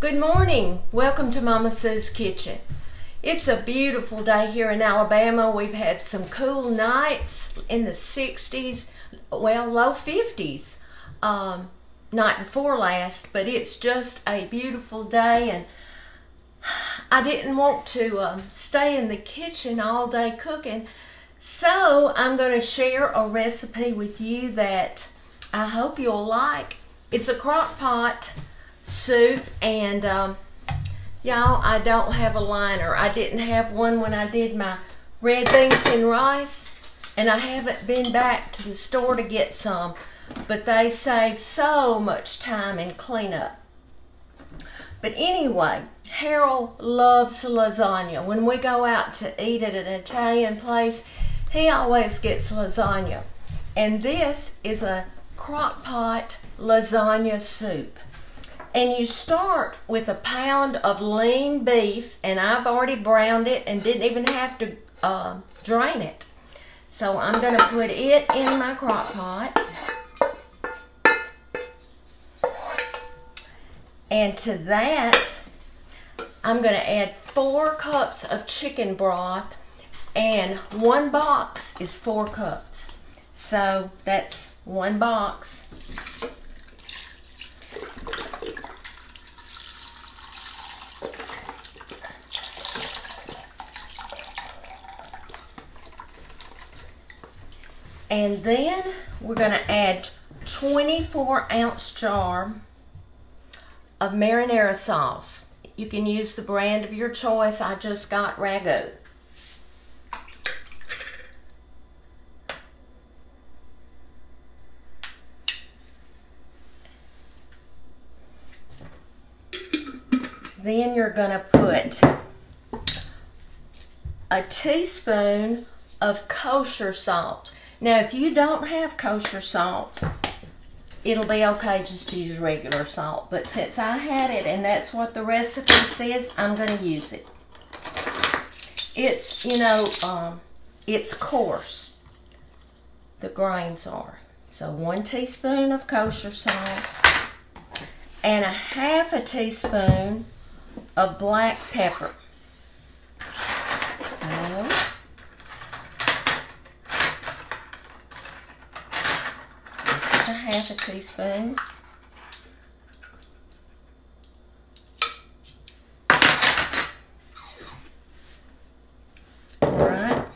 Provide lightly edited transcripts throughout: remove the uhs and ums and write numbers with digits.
Good morning. Welcome to Mama Sue's Kitchen. It's a beautiful day here in Alabama. We've had some cool nights in the 60s, well, low 50s, night before last, but it's just a beautiful day, and I didn't want to stay in the kitchen all day cooking, so I'm going to share a recipe with you that I hope you'll like. It's a crockpot soup, and y'all, I don't have a liner. I didn't have one when I did my red beans and rice, and I haven't been back to the store to get some, but they save so much time and cleanup. But anyway, Harold loves lasagna. When we go out to eat at an Italian place, he always gets lasagna, and this is a crockpot lasagna soup. And you start with a pound of lean beef, and I've already browned it and didn't even have to drain it. So I'm going to put it in my crock pot. And to that, I'm going to add 4 cups of chicken broth, and 1 box is 4 cups. So that's 1 box. And then we're going to add 24-ounce jar of marinara sauce. You can use the brand of your choice. I just got Ragu. Then you're going to put a teaspoon of kosher salt. Now, if you don't have kosher salt, it'll be okay just to use regular salt. But since I had it, and that's what the recipe says, I'm going to use it. It's, you know, it's coarse. The grains are. So 1 teaspoon of kosher salt and 1/2 teaspoon of black pepper. So a teaspoon. Alright,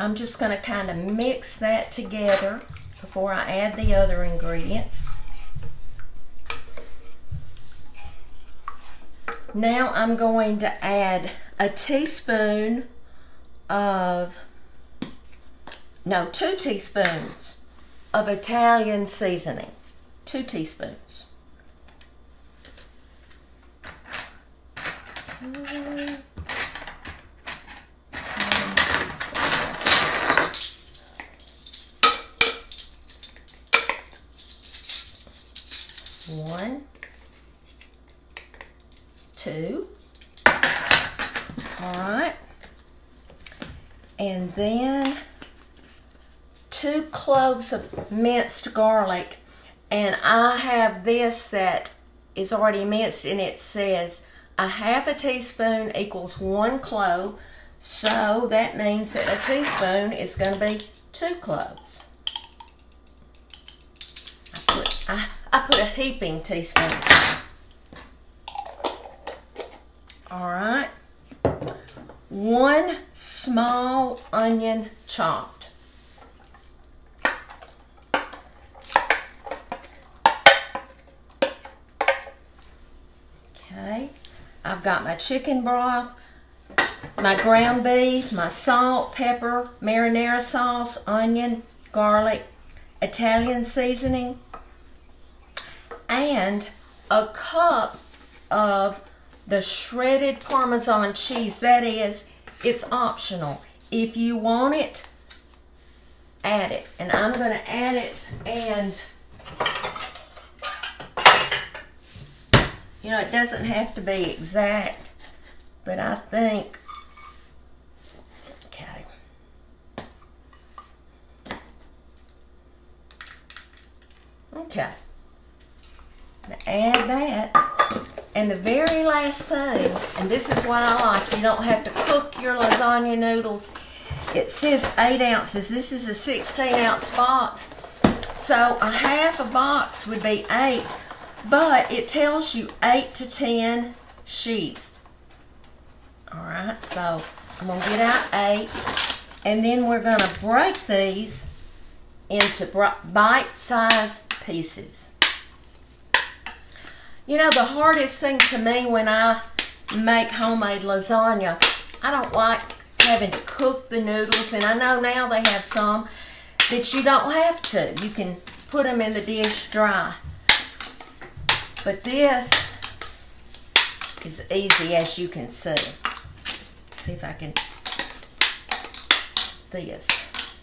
I'm just going to kind of mix that together before I add the other ingredients. Now I'm going to add 2 teaspoons of Italian seasoning. 2 teaspoons. One, two. All right. And then 2 cloves of minced garlic, and I have this that is already minced, and it says 1/2 teaspoon equals 1 clove, so that means that a teaspoon is going to be 2 cloves. I put a heaping teaspoon. Alright, 1 small onion chopped. I've got my chicken broth, my ground beef, my salt, pepper, marinara sauce, onion, garlic, Italian seasoning, and 1 cup of the shredded Parmesan cheese. That is, it's optional. If you want it, add it. And I'm going to add it, and you know, it doesn't have to be exact, but I think, okay. Okay. Now add that, And the very last thing, and this is why I like, you don't have to cook your lasagna noodles. It says 8 ounces. This is a 16-ounce box. So a half a box would be 8, but it tells you 8 to 10 sheaves. All right, so I'm gonna get out 8, and then we're gonna break these into bite-sized pieces. You know, the hardest thing to me when I make homemade lasagna, I don't like having to cook the noodles, and I know now they have some that you don't have to. You can put them in the dish dry. But this is easy, as you can see. Let's see if I can, this.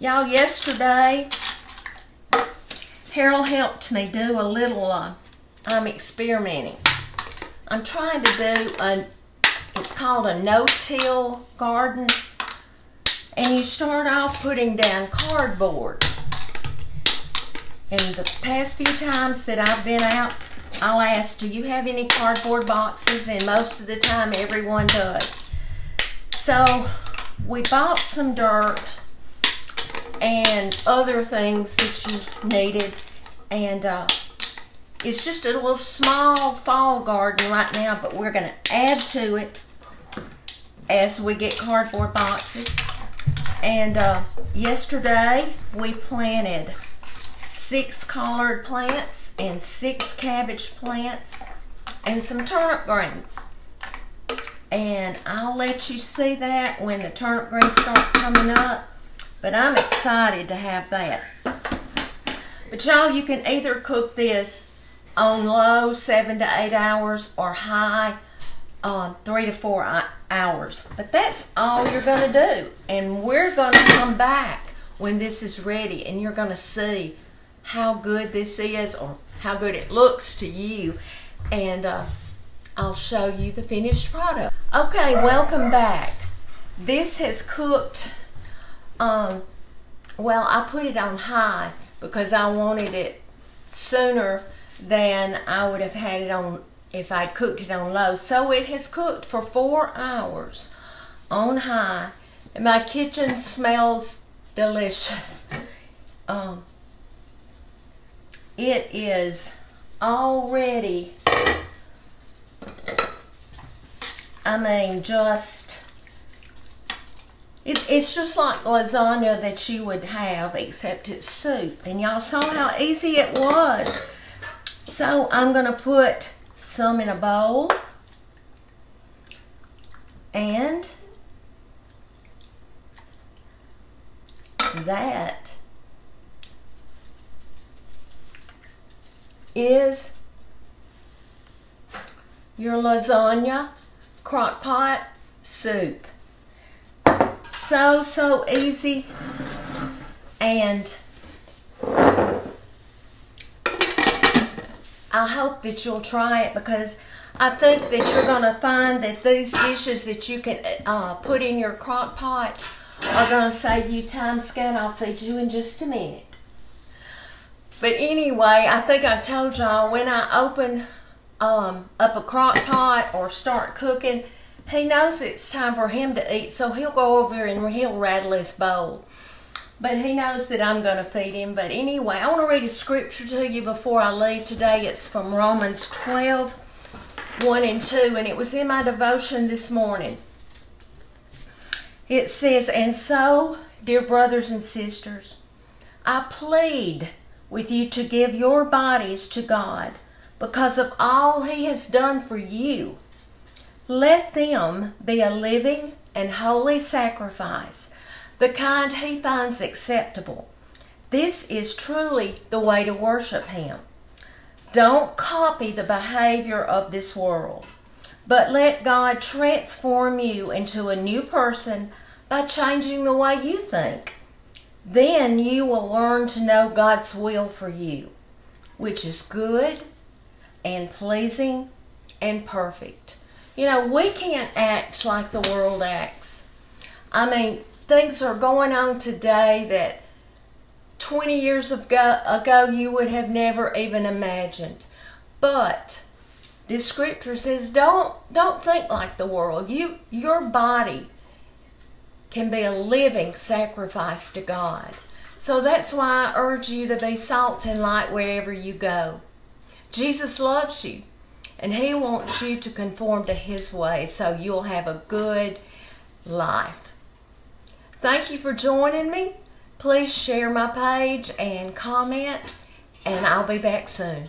Y'all, yesterday, Harold helped me do a little, I'm experimenting. I'm trying to do it's called a no-till garden. And you start off putting down cardboard. And the past few times that I've been out, I'll ask, do you have any cardboard boxes? And most of the time, everyone does. So we bought some dirt and other things that you needed. And it's just a little small fall garden right now, but we're gonna add to it as we get cardboard boxes. And yesterday we planted 6 collard plants and 6 cabbage plants and some turnip greens. And I'll let you see that when the turnip greens start coming up. But I'm excited to have that. But y'all, you can either cook this on low 7 to 8 hours or high 3 to 4 hours. But that's all you're going to do. And we're going to come back when this is ready, and you're going to see how good this is or how good it looks to you. And I'll show you the finished product. Okay, welcome back. This has cooked. Well, I put it on high because I wanted it sooner than I would have had it on if I'd cooked it on low. So it has cooked for 4 hours on high. And my kitchen smells delicious. It is already, I mean, just, it's just like lasagna that you would have, except it's soup. And y'all saw how easy it was. So I'm gonna put some in a bowl, and that is your lasagna crockpot soup. So easy, and I hope that you'll try it, because I think that you're going to find that these dishes that you can put in your crock pot are going to save you time. Scan, I'll feed you in just a minute. But anyway, I think I've told y'all, when I open up a crock pot or start cooking, he knows it's time for him to eat, so he'll go over and he'll rattle his bowl. But he knows that I'm going to feed him. But anyway, I want to read a scripture to you before I leave today. It's from Romans 12:1 and 2, and it was in my devotion this morning. It says, "And so, dear brothers and sisters, I plead with you to give your bodies to God because of all He has done for you. Let them be a living and holy sacrifice, the kind He finds acceptable. This is truly the way to worship Him. Don't copy the behavior of this world, but let God transform you into a new person by changing the way you think. Then you will learn to know God's will for you, which is good and pleasing and perfect." You know, we can't act like the world acts. I mean, things are going on today that 20 years ago you would have never even imagined. But The scripture says don't think like the world. Your body can be a living sacrifice to God. So that's why I urge you to be salt and light wherever you go. Jesus loves you, and he wants you to conform to his way so you'll have a good life. Thank you for joining me. Please share my page and comment, and I'll be back soon.